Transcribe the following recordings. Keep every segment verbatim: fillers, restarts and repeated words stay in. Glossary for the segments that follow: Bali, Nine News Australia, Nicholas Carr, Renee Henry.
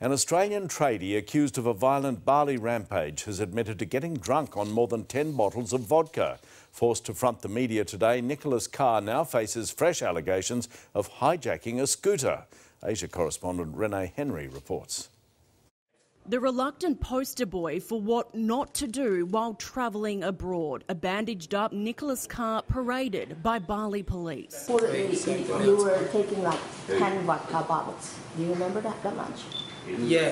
An Australian tradie accused of a violent Bali rampage has admitted to getting drunk on more than ten bottles of vodka. Forced to front the media today, Nicholas Carr now faces fresh allegations of hijacking a scooter. Asia correspondent Renee Henry reports. The reluctant poster boy for what not to do while travelling abroad. A bandaged-up Nicholas Carr paraded by Bali police. For, you were taking like ten vodka bottles. Do you remember that, that much? Yeah,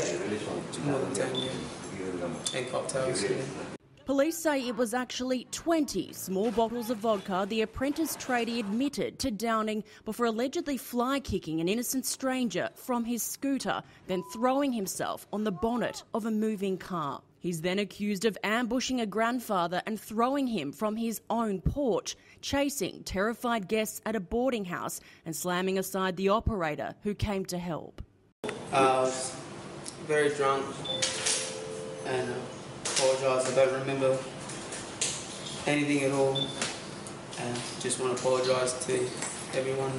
more than ten, yeah. And cocktails, yeah. Police say it was actually twenty small bottles of vodka the apprentice tradie admitted to downing before allegedly fly-kicking an innocent stranger from his scooter, then throwing himself on the bonnet of a moving car. He's then accused of ambushing a grandfather and throwing him from his own porch, chasing terrified guests at a boarding house and slamming aside the operator who came to help. I was very drunk and apologise. I don't remember anything at all, and just want to apologise to everyone,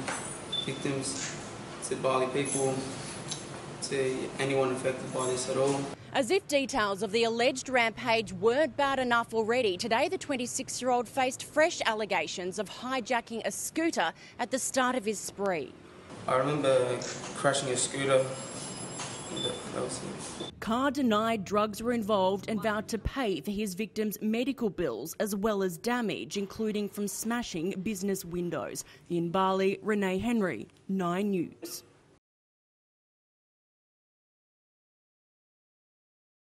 victims, to Bali people, to anyone affected by this at all. As if details of the alleged rampage weren't bad enough already, today the twenty-six-year-old faced fresh allegations of hijacking a scooter at the start of his spree. I remember crashing a scooter. Carr denied drugs were involved and vowed to pay for his victim's medical bills as well as damage, including from smashing business windows. In Bali, Renee Henry, Nine News.